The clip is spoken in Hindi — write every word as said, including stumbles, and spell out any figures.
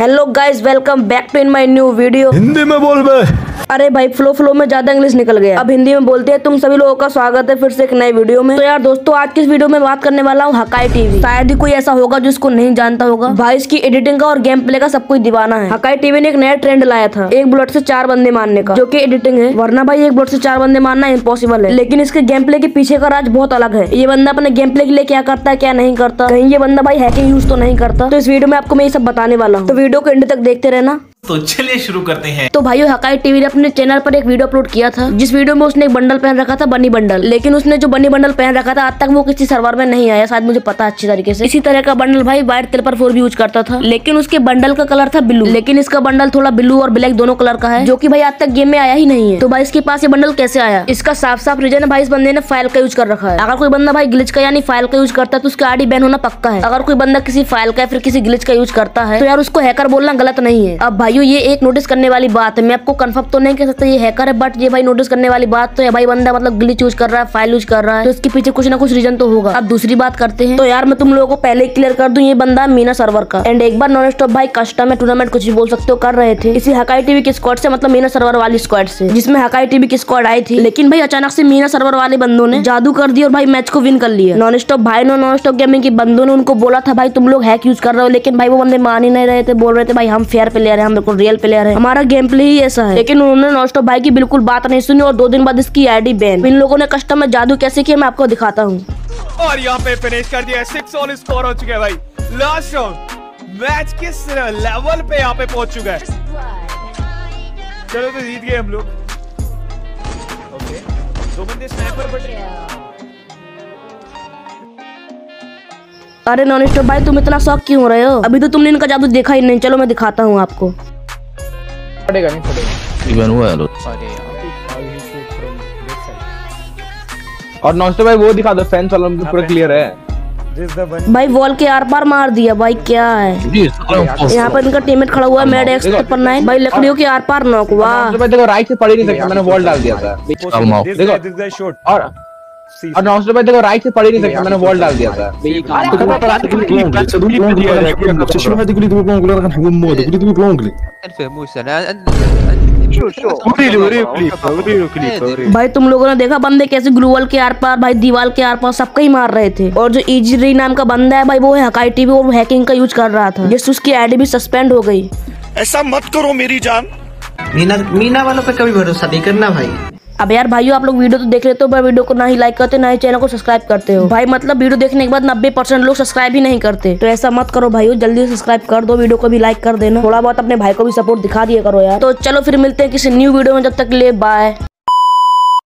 Hello guys, welcome back to in my new video. Hindi में बोल बे। अरे भाई, फ्लो फ्लो में ज्यादा इंग्लिश निकल गया। अब हिंदी में बोलते हैं। तुम सभी लोगों का स्वागत है फिर से एक नए वीडियो में। तो यार दोस्तों, आज की इस वीडियो में बात करने वाला हूँ हकाई टीवी। शायद ही कोई ऐसा होगा जो इसको नहीं जानता होगा। भाई इसकी एडिटिंग का और गेम प्ले का सब कुछ दीवाना है। हकाई टीवी ने एक नया ट्रेंड लाया था, एक बुलेट से चार बंदे मारने का, जो की एडिटिंग है। वरना भाई एक बुलेट से चार बंदे मारना इम्पॉसिबल है। लेकिन इसके गेम प्ले के पीछे का राज बहुत अलग है। ये बंदा अपने गेम प्ले के लिए क्या करता है, क्या नहीं करता, कहीं ये बंदा भाई हैकिंग यूज तो नहीं करता। तो इस वीडियो में आपको मैं ये सब बताने वाला हूँ, तो वीडियो को एंड तक देखते रहना। तो चलिए शुरू करते हैं। तो भाइयों, हकाई टीवी ने अपने चैनल पर एक वीडियो अपलोड किया था, जिस वीडियो में उसने एक बंडल पहन रखा था, बनी बंडल। लेकिन उसने जो बनी बंडल पहन रखा था, आज तक वो किसी सर्वर में नहीं आया। शायद मुझे पता अच्छी तरीके से। इसी तरह का बंडल भाई व्हाइट टिलर फोर भी यूज करता था, लेकिन उसके बंडल का कलर था ब्लू। लेकिन इसका बंडल थोड़ा ब्लू और ब्लैक दोनों कलर का है, जो की भाई आज तक गेम में आया ही नहीं है। तो भाई इसके पास ये बंडल कैसे आया, इसका साफ साफ रीजन है भाई, इस बंदे ने फाइल का यूज कर रखा है। अगर कोई बंदा भाई ग्लिच का यानी फाइल का यूज करता है, तो उसका आईडी बैन होना पक्का है। अगर कोई बंदा किसी फाइल का फिर किसी ग्लिच का यूज करता है, तो यार उसको हैकर बोलना गलत नहीं है। अब भाई ये एक नोटिस करने वाली बात है। मैं आपको कंफर्म तो नहीं कह सकता ये हैकर है, बट ये भाई नोटिस करने वाली बात तो है। भाई बंदा मतलब ग्लिच यूज कर रहा है, फाइल यूज कर रहा है, तो इसके पीछे कुछ ना कुछ रीजन तो होगा। अब दूसरी बात करते हैं। तो यार मैं तुम लोगों को पहले क्लियर कर दूं, ये बंदा मीना सर्वर का। एंड एक बार नॉन स्टॉप भाई कस्टम है टूर्नामेंट, कुछ भी बोल सकते हो, कर रहे थे इसी हकाई टीवी की स्क्वाड से, मतलब मीना सर्वर वाली स्क्वाड से, जिसमें हकाई टीवी की स्क्वाड आई थी। लेकिन भाई अचानक से मीना सर्वर वाले बंदों ने जादू कर दिया और भाई मैच को विन कर लिया। नॉन स्टॉप भाई नॉन स्टॉप गेमिंग के बंदों ने उनको बोला था भाई तुम लोग हैक यूज कर रहे हो, लेकिन भाई वो बंदे मान ही नहीं रहे थे। बोल रहे थे भाई हम फेयर प्लेयर है, हम बिल्कुल रियल प्लेयर है, हमारा गेम प्ले ही ऐसा है। लेकिन उन्होंने नॉन स्टॉप भाई की बिल्कुल बात नहीं सुनी और दो दिन बाद इसकी आईडी बैन। इन लोगों ने कस्टम में जादू कैसे किया मैं आपको दिखाता हूँ। और यहाँ पे फिनिश कर दिया, सिक्स ऑल स्कोर हो चुके हैं भाई। लास्ट राउंड मैच किस लेवल पे यहाँ पे पहुंच चुका है। चलो तो जीत गए हम लोग। ओके, दो बंदे स्नाइपर बचे। अरे नॉन स्टॉप भाई तुम इतना शौक क्यों हो रहे हो, अभी तो तुमने इनका जादू देखा ही नहीं। चलो मैं दिखाता हूँ आपको। पड़ेगा नहीं पड़ेगा इवन हुआ हेलो। और नॉन स्टॉप भाई वो दिखा दो, फैन वाला पूरा क्लियर है भाई, वॉल के आर पार मार दिया भाई, क्या है। यहाँ पर इनका टीममेट खड़ा हुआ है मैड एक्स पन्ना भाई, लकड़ियों के आर पार नॉक हुआ। देखो राइट से पड़ ही नहीं सकता, मैंने वॉल डाल दिया था। देखो और और नॉनस्टॉप भाई देखो राइट से पड़ ही नहीं सकता, मैंने वॉल डाल दिया था। भाई तुम लोगों ने देखा बंदे कैसे ग्लूवल के आर पार भाई, दीवाल के आर पार सबका ही मार रहे थे। और जो इजीरी नाम का बंदा है भाई, वो हकाई टीवी और हैकिंग का यूज कर रहा था, जिससे उसकी आईडी भी सस्पेंड हो गई। ऐसा मत करो मेरी जान। मीना मीना वालों पे कभी भरोसा नहीं करना भाई। अब यार भाइयों, आप लोग वीडियो तो देख लेते हो, पर वीडियो को ना ही लाइक करते ना ही चैनल को सब्सक्राइब करते हो। भाई मतलब वीडियो देखने के बाद नब्बे परसेंट लोग सब्सक्राइब ही नहीं करते, तो ऐसा मत करो भाइयों, जल्दी सब्सक्राइब कर दो, वीडियो को भी लाइक कर देना, थोड़ा बहुत अपने भाई को भी सपोर्ट दिखा दिया करो यार। तो चलो फिर मिलते हैं किसी न्यू वीडियो में, जब तक के लिए बाय।